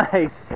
Nice.